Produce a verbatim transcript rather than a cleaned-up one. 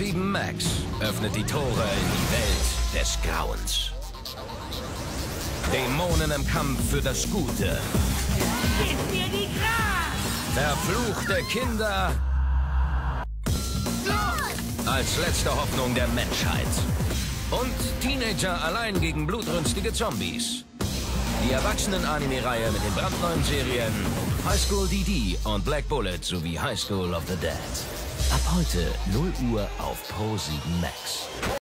ProSieben MAXX öffnet die Tore in die Welt des Grauens. Dämonen im Kampf für das Gute. Gib mir die Kraft! Verfluchte Kinder. Los! Als letzte Hoffnung der Menschheit. Und Teenager allein gegen blutrünstige Zombies. Die Erwachsenen-Anime-Reihe mit den brandneuen Serien Highschool D x D und Black Bullet sowie Highschool of the Dead. Ab heute null Uhr auf ProSieben MAXX.